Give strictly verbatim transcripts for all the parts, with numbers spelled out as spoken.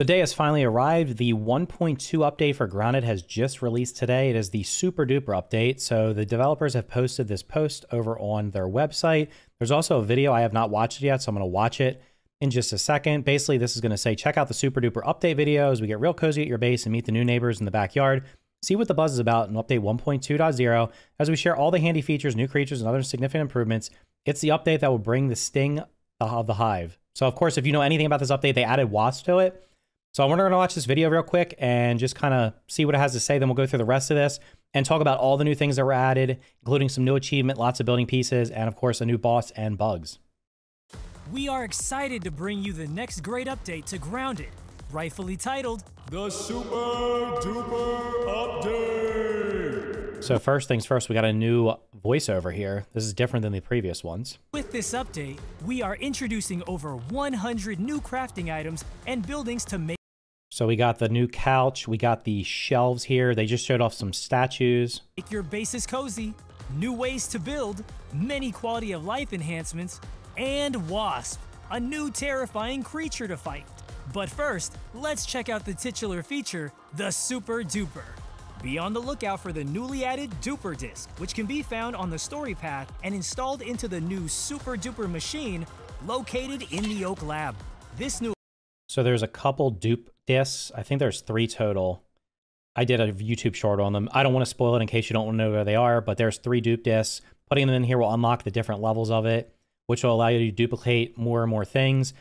The day has finally arrived. The one point two update for Grounded has just released today. It is the Super Duper Update. So the developers have posted this post over on their website. There's also a video. I have not watched it yet, so I'm going to watch it in just a second. Basically, this is going to say, check out the Super Duper Update video as we get real cozy at your base and meet the new neighbors in the backyard. See what the buzz is about in Update one point two point zero as we share all the handy features, new creatures, and other significant improvements. It's the update that will bring the sting of the hive. So, of course, if you know anything about this update, they added Wasp to it. So we're going to watch this video real quick and just kind of see what it has to say. Then we'll go through the rest of this and talk about all the new things that were added, including some new achievement, lots of building pieces, and of course, a new boss and bugs. We are excited to bring you the next great update to Grounded, rightfully titled The Super Duper Update. So first things first, we got a new voiceover here. This is different than the previous ones. With this update, we are introducing over one hundred new crafting items and buildings to make. So we got the new couch, we got the shelves here. They just showed off some statues. Make your bases cozy, new ways to build, many quality of life enhancements, and Wasp, a new terrifying creature to fight. But first, let's check out the titular feature, the Super Duper. Be on the lookout for the newly added Duper Disc, which can be found on the story path and installed into the new Super Duper machine located in the Oak Lab. This new. So there's a couple dupe discs. I think there's three total. I did a YouTube short on them. I don't want to spoil it in case you don't want to know where they are, but there's three dupe discs. Putting them in here will unlock the different levels of it, which will allow you to duplicate more and more things.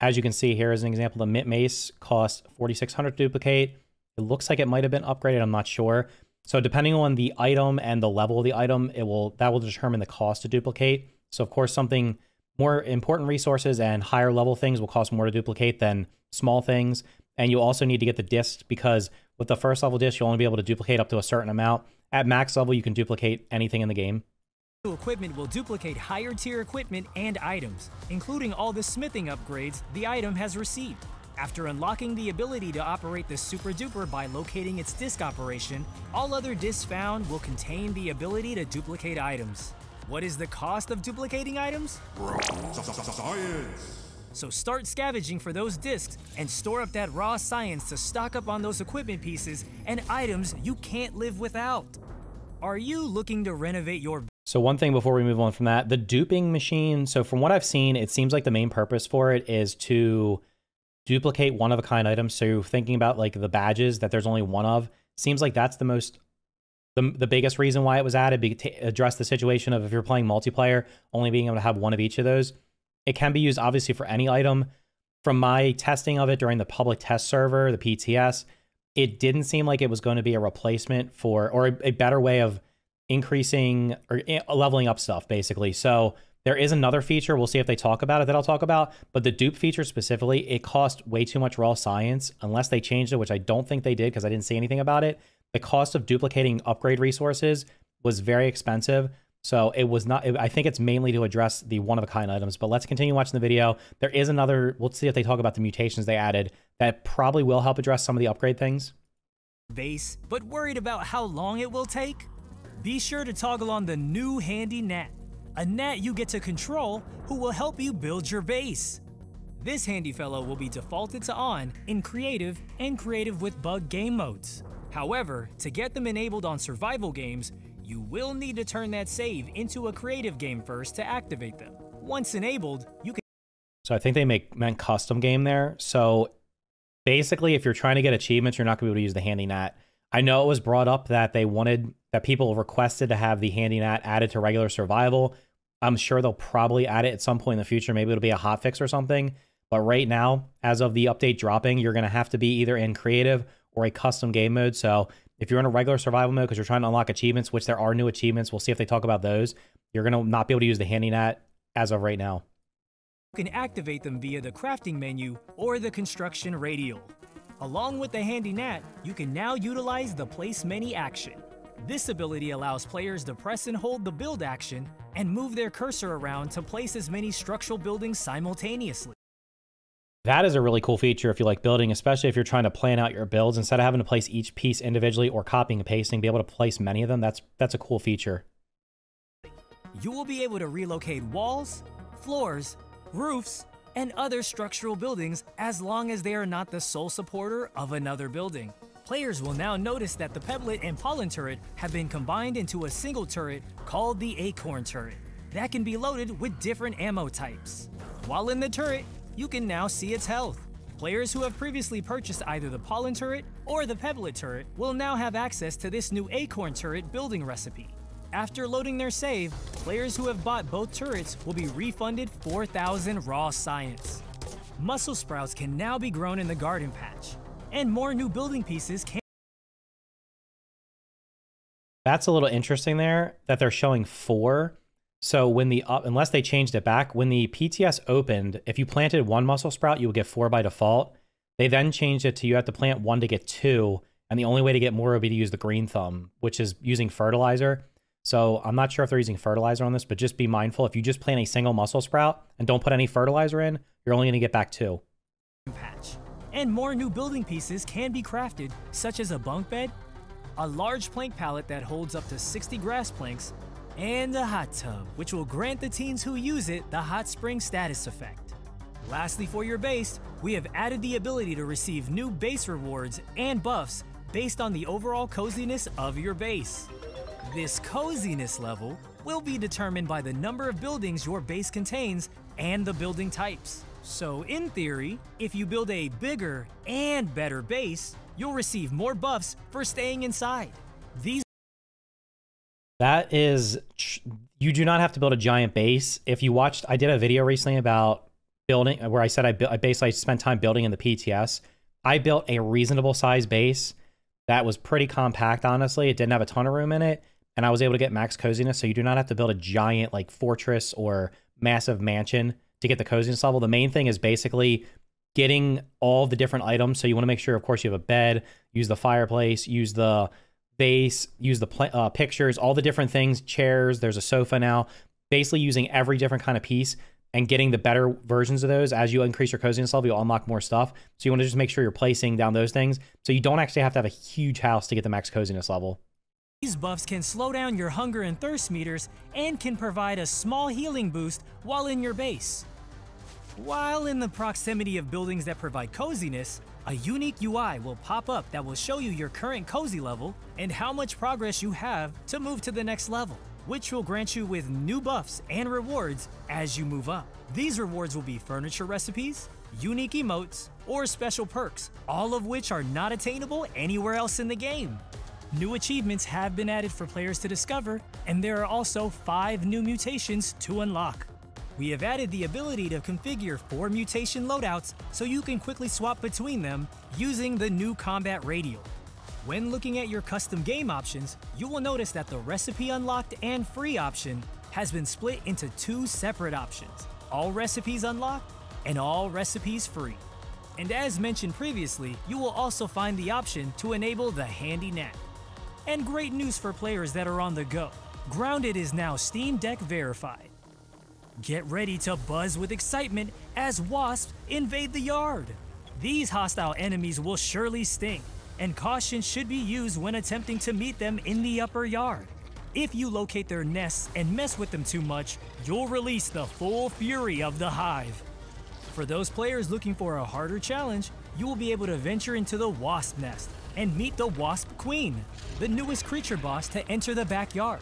As you can see here, as an example, the Mint Mace costs forty-six hundred to duplicate. It looks like it might have been upgraded. I'm not sure. So depending on the item and the level of the item, it will that will determine the cost to duplicate. So of course, something more important resources and higher level things will cost more to duplicate than small things. And you also need to get the discs because with the first level disc, you'll only be able to duplicate up to a certain amount. At max level, you can duplicate anything in the game. Equipment will duplicate higher tier equipment and items, including all the smithing upgrades the item has received. After unlocking the ability to operate the Super Duper by locating its disc operation, all other discs found will contain the ability to duplicate items. What is the cost of duplicating items? Science. So start scavenging for those discs and store up that raw science to stock up on those equipment pieces and items you can't live without. Are you looking to renovate your... So one thing before we move on from that, the duping machine. So from what I've seen, it seems like the main purpose for it is to duplicate one-of-a-kind items. So you're thinking about like the badges that there's only one of. Seems like that's the most, the, the biggest reason why it was added, be, to address the situation of if you're playing multiplayer, only being able to have one of each of those. It can be used obviously for any item. From my testing of it during the public test server, the P T S, it didn't seem like it was going to be a replacement for, or a, a better way of increasing or leveling up stuff basically. So there is another feature, we'll see if they talk about it, that I'll talk about, but the dupe feature specifically, it cost way too much raw science unless they changed it, which I don't think they did because I didn't see anything about it. The cost of duplicating upgrade resources was very expensive, so it was not, I think it's mainly to address the one-of-a-kind items. But let's continue watching the video. There is another, we'll see if they talk about the mutations they added that probably will help address some of the upgrade things. Base, but worried about how long it will take? Be sure to toggle on the new handy gnat, a gnat you get to control who will help you build your base. This handy fellow will be defaulted to on in creative and creative with bug game modes. However, to get them enabled on survival games, you will need to turn that save into a creative game first to activate them. Once enabled, you can... So I think they make, meant custom game there. So basically, if you're trying to get achievements, you're not going to be able to use the handy gnat. I know it was brought up that they wanted, that people requested to have the handy gnat added to regular survival. I'm sure they'll probably add it at some point in the future. Maybe it'll be a hotfix or something. But right now, as of the update dropping, you're going to have to be either in creative or a custom game mode. So if you're in a regular survival mode because you're trying to unlock achievements, which there are new achievements, we'll see if they talk about those, you're going to not be able to use the handy gnat as of right now. You can activate them via the crafting menu or the construction radial. Along with the handy gnat, you can now utilize the place menu action. This ability allows players to press and hold the build action and move their cursor around to place as many structural buildings simultaneously. That is a really cool feature if you like building, especially if you're trying to plan out your builds. Instead of having to place each piece individually or copying and pasting, be able to place many of them. That's, that's a cool feature. You will be able to relocate walls, floors, roofs, and other structural buildings as long as they are not the sole supporter of another building. Players will now notice that the Pebblet and Pollen turret have been combined into a single turret called the Acorn turret that can be loaded with different ammo types. While in the turret, you can now see its health. Players who have previously purchased either the Pollen turret or the Pebblet turret will now have access to this new Acorn turret building recipe. After loading their save, players who have bought both turrets will be refunded four thousand raw science. Mussel sprouts can now be grown in the garden patch, and more new building pieces can. That's a little interesting there that they're showing four. So when the uh, unless they changed it back, when the P T S opened, if you planted one mussel sprout, you would get four by default. They then changed it to you have to plant one to get two, and the only way to get more would be to use the green thumb, which is using fertilizer. So I'm not sure if they're using fertilizer on this, but just be mindful if you just plant a single mussel sprout and don't put any fertilizer in, you're only going to get back two. Patch. And more new building pieces can be crafted, such as a bunk bed, a large plank pallet that holds up to sixty grass planks, and a hot tub, which will grant the teens who use it the hot spring status effect. Lastly, for your base, we have added the ability to receive new base rewards and buffs based on the overall coziness of your base. This coziness level will be determined by the number of buildings your base contains and the building types. So in theory, if you build a bigger and better base, you'll receive more buffs for staying inside. These That is, you do not have to build a giant base. If you watched, I did a video recently about building, where I said I, I basically spent time building in the P T S. I built a reasonable size base that was pretty compact, honestly. It didn't have a ton of room in it, and I was able to get max coziness, so you do not have to build a giant like fortress or massive mansion to get the coziness level. The main thing is basically getting all the different items. So you want to make sure, of course, you have a bed, use the fireplace, use the vase, use the uh, pictures, all the different things, chairs, there's a sofa now, basically using every different kind of piece and getting the better versions of those. As you increase your coziness level, you'll unlock more stuff. So you want to just make sure you're placing down those things. So you don't actually have to have a huge house to get the max coziness level. These buffs can slow down your hunger and thirst meters and can provide a small healing boost while in your base. While in the proximity of buildings that provide coziness, a unique U I will pop up that will show you your current cozy level and how much progress you have to move to the next level, which will grant you with new buffs and rewards as you move up. These rewards will be furniture recipes, unique emotes, or special perks, all of which are not attainable anywhere else in the game. New achievements have been added for players to discover, and there are also five new mutations to unlock. We have added the ability to configure four mutation loadouts so you can quickly swap between them using the new combat radial. When looking at your custom game options, you will notice that the recipe unlocked and free option has been split into two separate options, all recipes unlocked and all recipes free. And as mentioned previously, you will also find the option to enable the handy nap. And great news for players that are on the go. Grounded is now Steam Deck verified. Get ready to buzz with excitement as wasps invade the yard. These hostile enemies will surely sting, and caution should be used when attempting to meet them in the upper yard. If you locate their nests and mess with them too much, you'll release the full fury of the hive. For those players looking for a harder challenge, you will be able to venture into the wasp nest and meet the Wasp Queen, the newest creature boss to enter the backyard.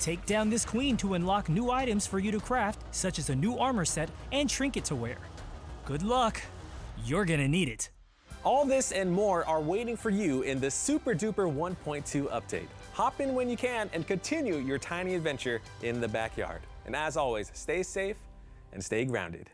Take down this queen to unlock new items for you to craft, such as a new armor set and trinket to wear. Good luck, you're gonna need it. All this and more are waiting for you in the Super Duper one point two update. Hop in when you can and continue your tiny adventure in the backyard. And as always, stay safe and stay grounded.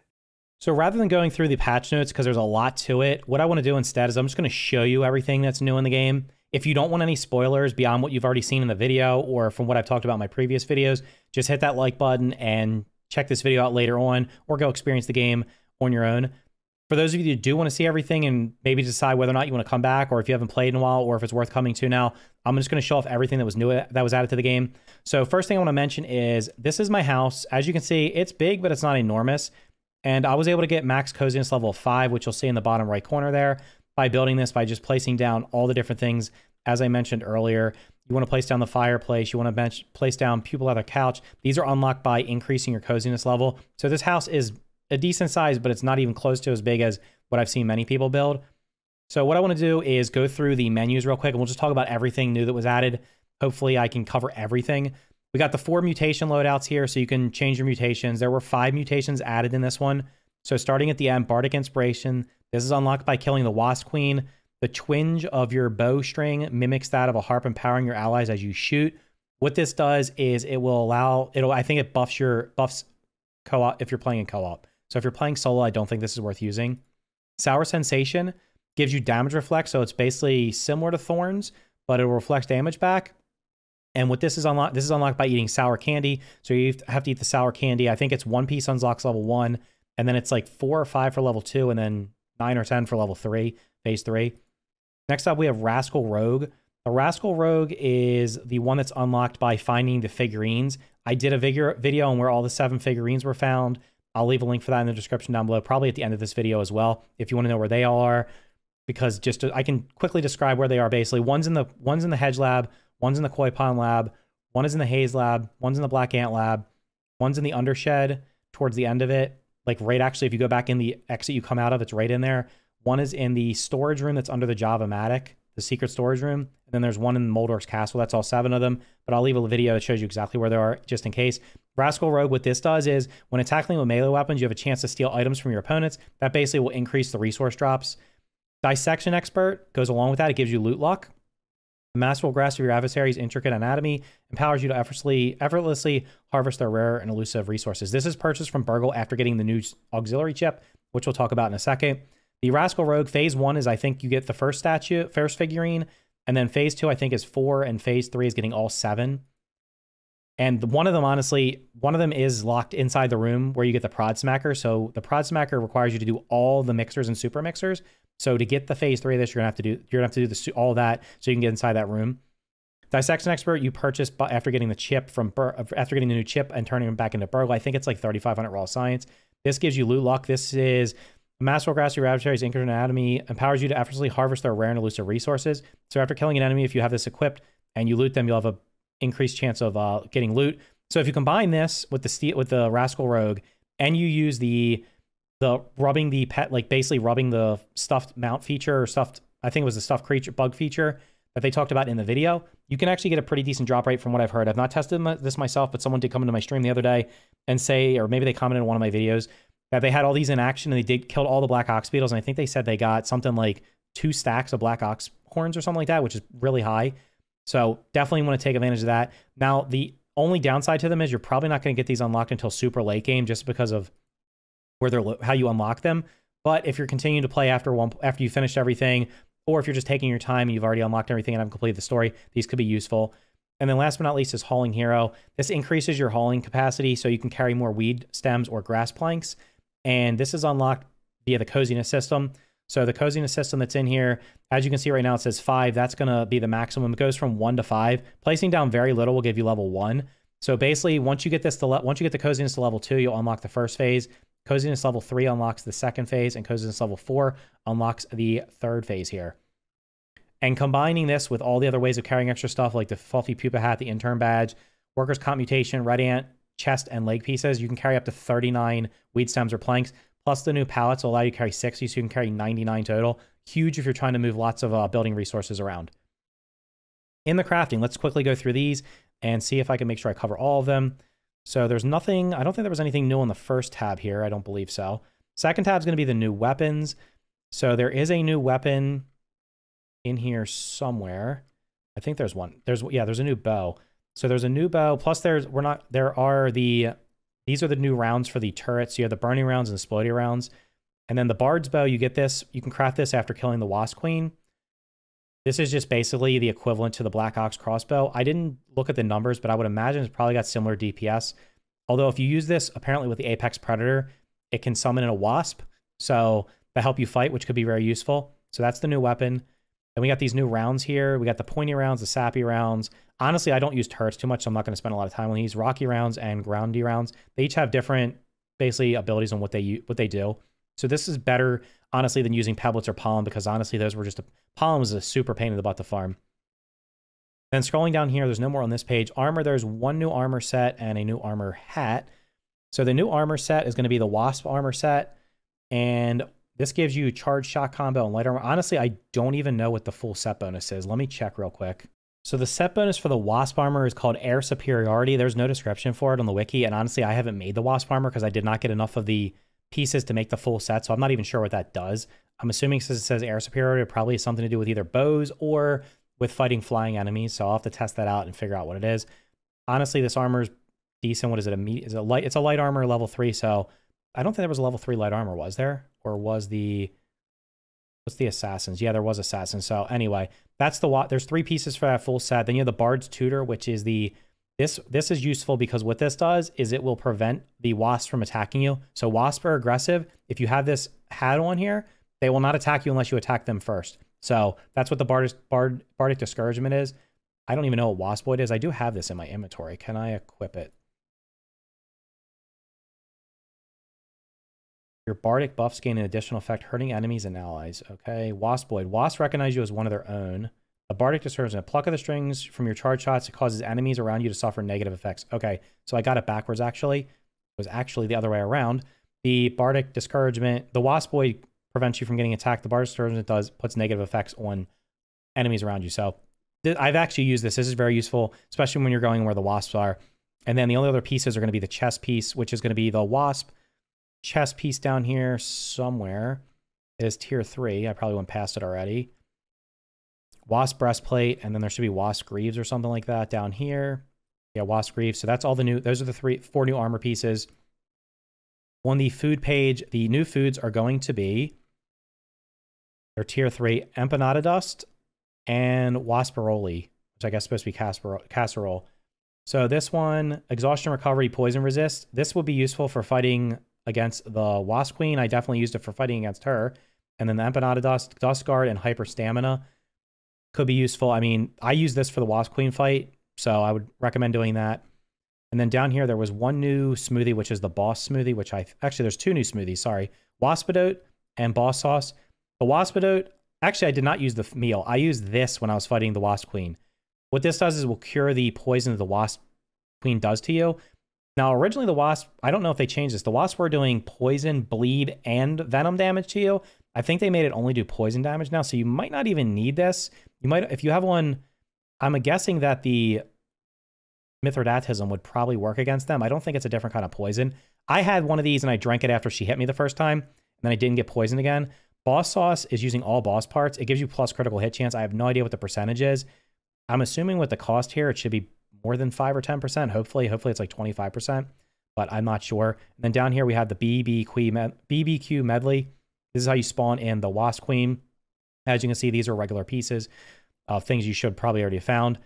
So rather than going through the patch notes, because there's a lot to it, what I want to do instead is I'm just going to show you everything that's new in the game. If you don't want any spoilers beyond what you've already seen in the video or from what I've talked about in my previous videos, just hit that like button and check this video out later on, or go experience the game on your own. For those of you that do want to see everything and maybe decide whether or not you want to come back, or if you haven't played in a while, or if it's worth coming to now, I'm just going to show off everything that was new that was added to the game. So first thing I want to mention is this is my house. As you can see, it's big, but it's not enormous. And I was able to get max coziness level five, which you'll see in the bottom right corner there, by building this, by just placing down all the different things. As I mentioned earlier, you want to place down the fireplace, you want to bench, place down pupa leather couch. These are unlocked by increasing your coziness level. So this house is a decent size, but it's not even close to as big as what I've seen many people build. So what I want to do is go through the menus real quick, and we'll just talk about everything new that was added. Hopefully I can cover everything. We got the four mutation loadouts here, so you can change your mutations. There were five mutations added in this one. So starting at the end, Bardic Inspiration. This is unlocked by killing the Wasp Queen. The twinge of your bowstring mimics that of a harp, empowering your allies as you shoot. What this does is it will allow, it'll, I think it buffs your, buffs co-op if you're playing in co-op. So if you're playing solo, I don't think this is worth using. Sour Sensation gives you damage reflect, so it's basically similar to Thorns, but it will reflect damage back. And what this is unlocked, this is unlocked by eating sour candy. So you have to eat the sour candy. I think it's one piece unlocks level one, and then it's like four or five for level two, and then nine or ten for level three, phase three. Next up, we have Rascal Rogue. The Rascal Rogue is the one that's unlocked by finding the figurines. I did a video on where all the seven figurines were found. I'll leave a link for that in the description down below, probably at the end of this video as well, if you want to know where they all are, because just to, I can quickly describe where they are basically. One's in the one's in the hedge lab, one's in the koi pond lab, one is in the haze lab, one's in the black ant lab, one's in the undershed towards the end of it, like right actually if you go back in the exit you come out of, it's right in there. One is in the storage room that's under the Java-matic, the secret storage room. And then there's one in Moldork's castle. That's all seven of them. But I'll leave a video that shows you exactly where they are just in case. Rascal Rogue, what this does is when it's tackling with melee weapons, you have a chance to steal items from your opponents. That basically will increase the resource drops. Dissection Expert goes along with that. It gives you loot luck. The masterful grasp of your adversary's intricate anatomy empowers you to effortlessly, effortlessly harvest their rare and elusive resources. This is purchased from Burgle after getting the new auxiliary chip, which we'll talk about in a second. The Rascal Rogue phase one is I think you get the first statue, first figurine, and then phase two I think is four, and phase three is getting all seven. And one of them, honestly, one of them is locked inside the room where you get the Prod Smacker. So the Prod Smacker requires you to do all the mixers and super mixers. So to get the phase three of this, you're gonna have to do you're gonna have to do this, all that, so you can get inside that room. Dissection Expert you purchase after getting the chip from after getting the new chip and turning them back into Burgle. I think it's like thirty-five hundred raw science. This gives you loot luck. This is Masterful Grasp of your adversary's intricate anatomy empowers you to effortlessly harvest their rare and elusive resources. So after killing an enemy, if you have this equipped and you loot them, you'll have an increased chance of uh, getting loot. So if you combine this with the with the Rascal Rogue and you use the the rubbing the pet, like basically rubbing the stuffed mount feature or stuffed, I think it was the stuffed creature bug feature that they talked about in the video, you can actually get a pretty decent drop rate from what I've heard. I've not tested this myself, but someone did come into my stream the other day and say, or maybe they commented on one of my videos, that they had all these in action and they did killed all the black ox beetles, and I think they said they got something like two stacks of black ox horns or something like that, which is really high. So definitely want to take advantage of that. Now the only downside to them is you're probably not going to get these unlocked until super late game, just because of where they're how you unlock them. But if you're continuing to play after one after you finished everything, or if you're just taking your time and you've already unlocked everything and haven't completed the story, these could be useful. And then last but not least is Hauling Hero. This increases your hauling capacity, so you can carry more weed stems or grass planks. And this is unlocked via the coziness system. So the coziness system that's in here, as you can see right now, it says five. That's going to be the maximum. It goes from one to five. Placing down very little will give you level one. So basically, once you get this to once you get the coziness to level two, you'll unlock the first phase. Coziness level three unlocks the second phase, and coziness level four unlocks the third phase here. And combining this with all the other ways of carrying extra stuff, like the Fluffy Pupa Hat, the Intern Badge, Workers' Comp Mutation, Red Ant, chest and leg pieces, you can carry up to thirty-nine weed stems or planks, plus the new pallets will allow you to carry sixty, so you can carry ninety-nine total. Huge if you're trying to move lots of uh, building resources around. In the crafting, let's quickly go through these and see if I can make sure I cover all of them. So there's nothing, I don't think there was anything new on the first tab here, I don't believe so. Second tab is going to be the new weapons. So there is a new weapon in here somewhere. I think there's one. There's yeah, there's a new bow. So there's a new bow, plus there's, we're not, there are the, these are the new rounds for the turrets. You have the burning rounds and the exploding rounds. And then the Bard's Bow, you get this, you can craft this after killing the Wasp Queen. This is just basically the equivalent to the Black Ox Crossbow. I didn't look at the numbers, but I would imagine it's probably got similar D P S. Although if you use this, apparently with the Apex Predator, it can summon in a Wasp. So that help you fight, which could be very useful. So that's the new weapon. Then we got these new rounds here. We got the pointy rounds, the sappy rounds. Honestly, I don't use turrets too much, so I'm not going to spend a lot of time on these. Rocky rounds and groundy rounds. They each have different, basically, abilities on what they what they do. So this is better, honestly, than using pebblets or pollen, because honestly, those were just a, pollen was a super pain in the butt to farm. Then scrolling down here, there's no more on this page. Armor, there's one new armor set and a new armor hat. So the new armor set is going to be the Wasp armor set, and this gives you charge shot combo and light armor. Honestly, I don't even know what the full set bonus is. Let me check real quick. So the set bonus for the Wasp armor is called Air Superiority. There's no description for it on the wiki, and honestly, I haven't made the Wasp armor because I did not get enough of the pieces to make the full set, so I'm not even sure what that does. I'm assuming since it says Air Superiority, it probably has something to do with either bows or with fighting flying enemies, so I'll have to test that out and figure out what it is. Honestly, this armor is decent. What is it? Is it a light? It's a light armor level three, so I don't think there was a level three light armor, was there? Or was the... What's the Assassins? Yeah, there was Assassins. So anyway, that's the what. There's three pieces for that full set. Then you have the Bard's Tutor, which is the... This this is useful because what this does is it will prevent the wasps from attacking you. So wasps are aggressive. If you have this hat on here, they will not attack you unless you attack them first. So that's what the Bard, Bard, Bardic Discouragement is. I don't even know what Waspoid is. I do have this in my inventory. Can I equip it? Your Bardic buffs gain an additional effect, hurting enemies and allies. Okay, Waspoid. Wasps recognize you as one of their own. A Bardic Discouragement. Pluck of the strings from your charge shots. It causes enemies around you to suffer negative effects. Okay, so I got it backwards, actually. It was actually the other way around. The Bardic Discouragement, the Waspoid prevents you from getting attacked. The Bardic Discouragement does, puts negative effects on enemies around you. So I've actually used this. This is very useful, especially when you're going where the wasps are. And then the only other pieces are going to be the chest piece, which is going to be the wasp chest piece down here somewhere. It is tier three. I probably went past it already. Wasp Breastplate, and then there should be Wasp Greaves or something like that down here. Yeah, Wasp Greaves. So that's all the new, those are the three, four new armor pieces. On the food page, the new foods are going to be, they're tier three, Empanada Dust, and Wasparoli, which I guess is supposed to be casserole, casserole. So this one, Exhaustion Recovery, Poison Resist. This will be useful for fighting against the Wasp Queen. I definitely used it for fighting against her. And then the Empanada Dust, Dust Guard, and Hyper Stamina could be useful. I mean, I used this for the Wasp Queen fight, so I would recommend doing that. And then down here, there was one new smoothie, which is the Boss Smoothie, which I... Actually, there's two new smoothies, sorry. Waspidote and Boss Sauce. The Waspidote... Actually, I did not use the meal. I used this when I was fighting the Wasp Queen. What this does is will cure the poison that the Wasp Queen does to you. Now, originally the Wasp... I don't know if they changed this. The Wasps were doing poison, bleed, and venom damage to you. I think they made it only do poison damage now, so you might not even need this. You might... If you have one... I'm guessing that the Mithridatism would probably work against them. I don't think it's a different kind of poison. I had one of these and I drank it after she hit me the first time, and then I didn't get poisoned again. Boss Sauce is using all boss parts. It gives you plus critical hit chance. I have no idea what the percentage is. I'm assuming with the cost here, it should be more than five or ten percent. Hopefully, hopefully it's like twenty-five percent, but I'm not sure. And then down here, we have the B B Q Medley. This is how you spawn in the Wasp Queen. As you can see, these are regular pieces of things you should probably already have found.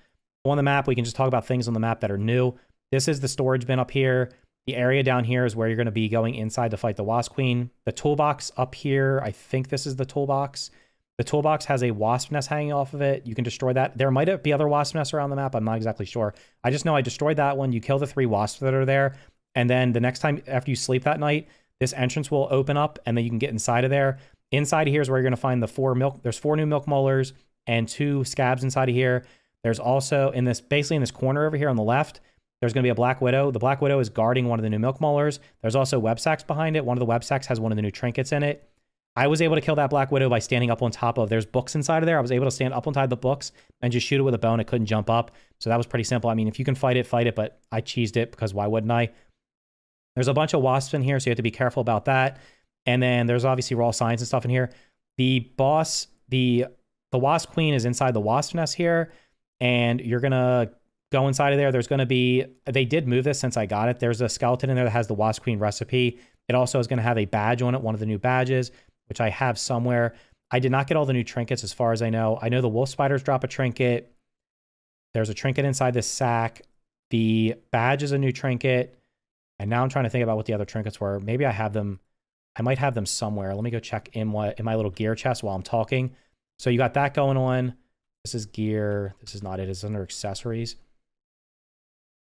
On the map, we can just talk about things on the map that are new. This is the storage bin up here. The area down here is where you're going to be going inside to fight the Wasp Queen. The toolbox up here, I think this is the toolbox. The toolbox has a wasp nest hanging off of it. You can destroy that. There might be other wasp nests around the map. I'm not exactly sure. I just know I destroyed that one. You kill the three wasps that are there. And then the next time after you sleep that night, this entrance will open up and then you can get inside of there. Inside here is where you're going to find the four milk. There's four new milk molars and two scabs inside of here. There's also in this, basically in this corner over here on the left, there's going to be a Black Widow. The Black Widow is guarding one of the new milk molars. There's also web sacks behind it. One of the web sacks has one of the new trinkets in it. I was able to kill that Black Widow by standing up on top of, there's books inside of there. I was able to stand up on top of the books and just shoot it with a bone. It couldn't jump up. So that was pretty simple. I mean, if you can fight it, fight it, but I cheesed it because why wouldn't I? There's a bunch of wasps in here, so you have to be careful about that. And then there's obviously raw signs and stuff in here. The boss, the, the Wasp Queen is inside the wasp nest here. And you're going to go inside of there. There's going to be, they did move this since I got it. There's a skeleton in there that has the Wasp Queen recipe. It also is going to have a badge on it, one of the new badges, which I have somewhere. I did not get all the new trinkets as far as I know. I know the wolf spiders drop a trinket. There's a trinket inside this sack. The badge is a new trinket. And now I'm trying to think about what the other trinkets were. Maybe I have them. I might have them somewhere. Let me go check in what in my little gear chest while I'm talking. So you got that going on. This is gear. This is not it. It's under accessories.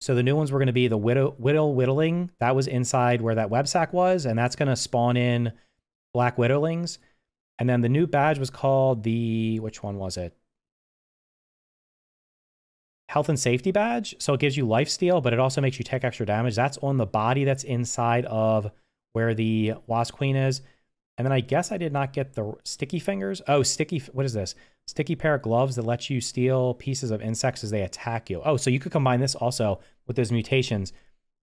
So the new ones were going to be the Widow, Widow Whittling. That was inside where that web sack was, and that's going to spawn in Black Widowlings. And then the new badge was called the... Which one was it? health and safety badge. So it gives you lifesteal, but it also makes you take extra damage. That's on the body that's inside of where the Wasp Queen is. And then I guess I did not get the sticky fingers. Oh, sticky, what is this? Sticky pair of gloves that lets you steal pieces of insects as they attack you. Oh, so you could combine this also with those mutations.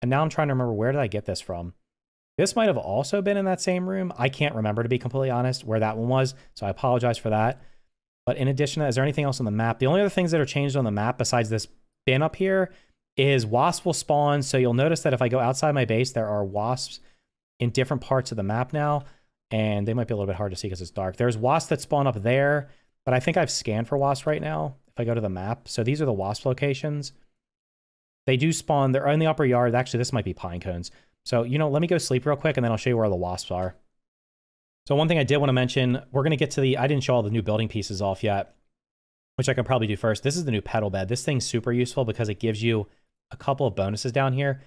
And now I'm trying to remember, where did I get this from? This might have also been in that same room. I can't remember, to be completely honest, where that one was. So I apologize for that. But in addition to that, is there anything else on the map? The only other things that are changed on the map besides this bin up here is wasps will spawn. So you'll notice that if I go outside my base, there are wasps in different parts of the map now. And they might be a little bit hard to see because it's dark. There's wasps that spawn up there, but I think I've scanned for wasps right now if I go to the map. So these are the wasp locations. They do spawn. They're in the upper yard. Actually, this might be pine cones. So, you know, let me go sleep real quick, and then I'll show you where the wasps are. So one thing I did want to mention, we're going to get to the, I didn't show all the new building pieces off yet, which I can probably do first. This is the new Petal Bed. This thing's super useful because it gives you a couple of bonuses down here.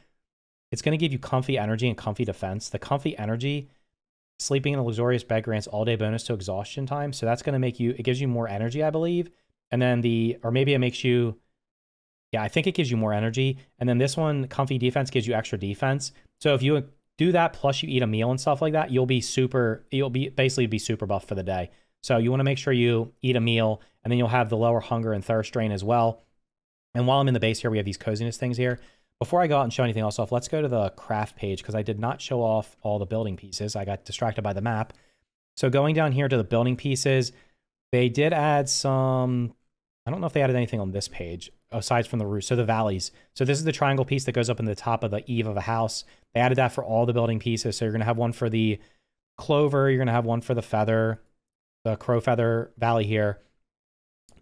It's going to give you comfy energy and comfy defense. The comfy energy, sleeping in a luxurious bed grants all day bonus to exhaustion time. So that's going to make you, it gives you more energy, I believe. And then the, or maybe it makes you, yeah, I think it gives you more energy. And then this one, comfy defense, gives you extra defense. So if you do that, plus you eat a meal and stuff like that, you'll be super, you'll be basically be super buff for the day. So you want to make sure you eat a meal, and then you'll have the lower hunger and thirst drain as well. And while I'm in the base here, we have these coziness things here. Before I go out and show anything else off, let's go to the craft page, because I did not show off all the building pieces. I got distracted by the map. So going down here to the building pieces, they did add some, I don't know if they added anything on this page aside from the roof. So the valleys. So this is the triangle piece that goes up in the top of the eave of a house. They added that for all the building pieces. So you're going to have one for the clover. You're going to have one for the feather, the crow feather valley here.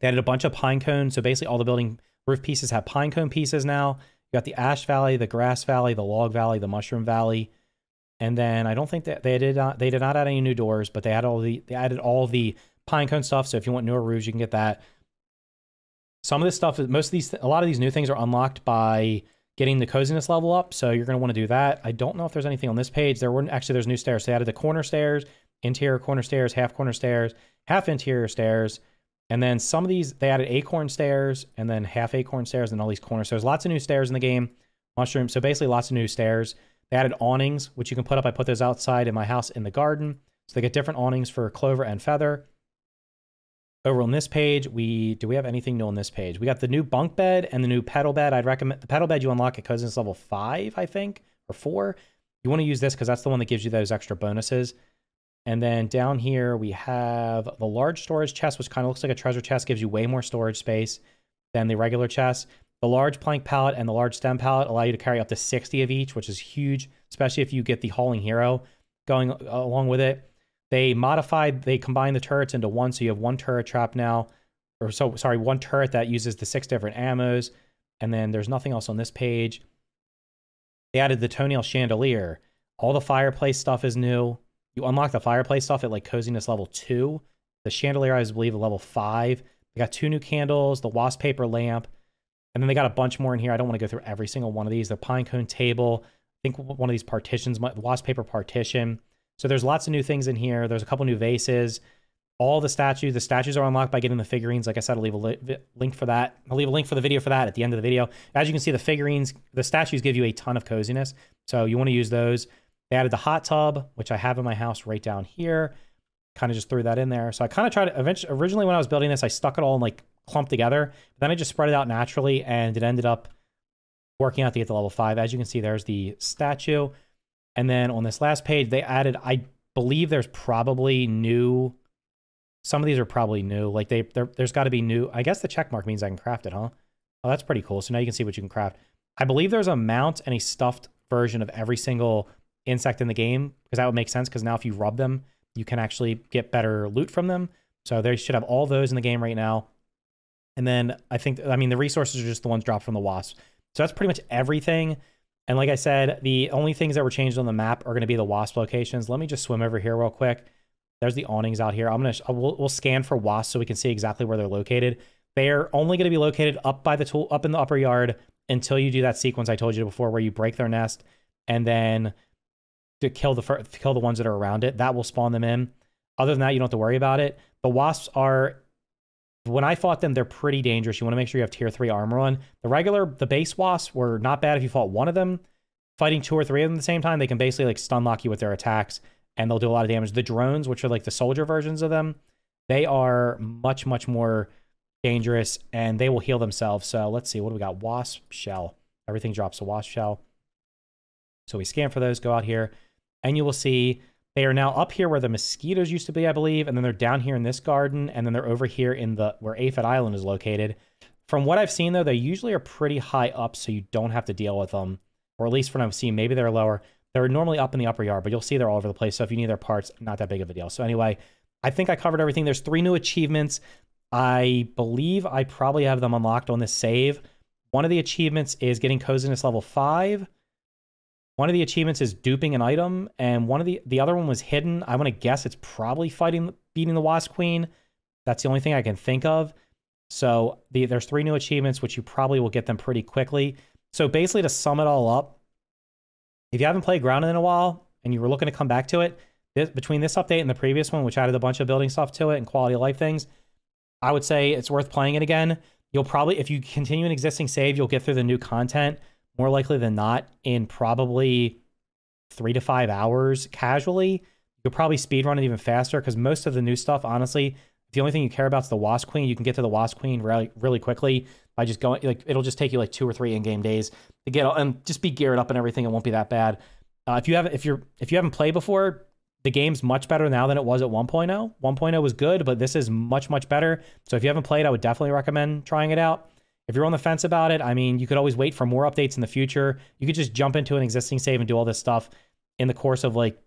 They added a bunch of pine cones. So basically all the building roof pieces have pine cone pieces now. You got the ash valley, the grass valley, the log valley, the mushroom valley. And then I don't think that they did not, they did not add any new doors, but they had all the, they added all the pine cone stuff. So if you want newer roofs, you can get that. Some of this stuff, most of these, a lot of these new things are unlocked by getting the coziness level up. So you're going to want to do that. I don't know if there's anything on this page. There weren't actually, there's new stairs. So they added the corner stairs, interior corner stairs, half corner stairs, half interior stairs. And then some of these, they added acorn stairs and then half acorn stairs and all these corners. So there's lots of new stairs in the game. Mushroom. So basically lots of new stairs. They added awnings, which you can put up. I put those outside in my house in the garden. So they get different awnings for clover and feather. Over on this page, we do we have anything new on this page? We got the new bunk bed and the new petal bed. I'd recommend the petal bed you unlock at coziness level five, I think, or four. You want to use this because that's the one that gives you those extra bonuses. And then down here we have the large storage chest, which kind of looks like a treasure chest, gives you way more storage space than the regular chest. The large plank pallet and the large stem pallet allow you to carry up to sixty of each, which is huge, especially if you get the Hauling Hero going along with it. They modified, they combined the turrets into one, so you have one turret trap now, or so, sorry, one turret that uses the six different ammos, and then there's nothing else on this page. They added the toenail chandelier. All the fireplace stuff is new. You unlock the fireplace stuff at like coziness level two. The chandelier, I believe, at level five. They got two new candles, the wasp paper lamp, and then they got a bunch more in here. I don't want to go through every single one of these. The pine cone table, I think one of these partitions, the wasp paper partition. So there's lots of new things in here. There's a couple new vases. All the statues. The statues are unlocked by getting the figurines. Like I said, I'll leave a li link for that. I'll leave a link for the video for that at the end of the video. As you can see, the figurines, the statues give you a ton of coziness. So you want to use those. They added the hot tub, which I have in my house right down here. Kind of just threw that in there. So I kind of tried to, eventually, originally when I was building this, I stuck it all in like clumped together. But then I just spread it out naturally, and it ended up working out to get to level five. As you can see, there's the statue. And then on this last page, they added, I believe there's probably new, some of these are probably new. Like they, there's got to be new. I guess the check mark means I can craft it, huh? Oh, that's pretty cool. So now you can see what you can craft. I believe there's a mount and a stuffed version of every single insect in the game, because that would make sense, because now if you rub them, you can actually get better loot from them. So they should have all those in the game right now. And then I think, I mean, the resources are just the ones dropped from the wasps. So that's pretty much everything. And like I said, the only things that were changed on the map are going to be the wasp locations. Let me just swim over here real quick. There's the awnings out here. I'm going to, we'll, we'll scan for wasps so we can see exactly where they're located. They're only going to be located up by the tool, up in the upper yard, until you do that sequence I told you before where you break their nest and then to kill the, kill the ones that are around it. That will spawn them in. Other than that, you don't have to worry about it. The wasps are When I fought them, they're pretty dangerous. You want to make sure you have tier three armor on. The regular, the base wasps were not bad if you fought one of them. Fighting two or three of them at the same time, they can basically like stun lock you with their attacks, and they'll do a lot of damage. The drones, which are like the soldier versions of them, they are much, much more dangerous, and they will heal themselves. So let's see, what do we got? Wasp shell. Everything drops a wasp shell. So we scan for those, go out here, and you will see they are now up here where the mosquitoes used to be, I believe, and then they're down here in this garden, and then they're over here in the where Aphid Island is located. From what I've seen, though, they usually are pretty high up, so you don't have to deal with them, or at least from what I've seen, maybe they're lower. They're normally up in the upper yard, but you'll see they're all over the place, so if you need their parts, not that big of a deal. So anyway, I think I covered everything. There's three new achievements. I believe I probably have them unlocked on this save. One of the achievements is getting coziness level five. One of the achievements is duping an item, and one of the the other one was hidden. I want to guess it's probably fighting, beating the Wasp Queen. That's the only thing I can think of. So the, there's three new achievements, which you probably will get them pretty quickly. So basically, to sum it all up, if you haven't played Grounded in a while and you were looking to come back to it, this, between this update and the previous one, which added a bunch of building stuff to it and quality of life things, I would say it's worth playing it again. You'll probably, if you continue an existing save, you'll get through the new content more likely than not in probably three to five hours casually. You'll probably speedrun it even faster because most of the new stuff, honestly, if the only thing you care about is the Wasp Queen, you can get to the Wasp Queen really, really quickly by just going, like, it'll just take you like two or three in-game days to get, and just be geared up and everything. It won't be that bad. Uh, if you haven't, if you're, if you haven't played before, the game's much better now than it was at one point oh. one point oh was good, but this is much, much better. So if you haven't played, I would definitely recommend trying it out. If you're on the fence about it, I mean, you could always wait for more updates in the future. You could just jump into an existing save and do all this stuff in the course of, like,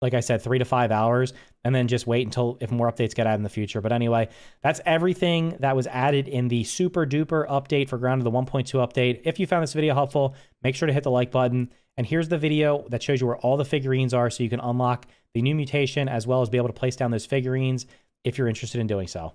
like I said, three to five hours, and then just wait until if more updates get added in the future. But anyway, that's everything that was added in the super duper update for Grounded, the one point two update. If you found this video helpful, make sure to hit the like button. And here's the video that shows you where all the figurines are so you can unlock the new mutation as well as be able to place down those figurines if you're interested in doing so.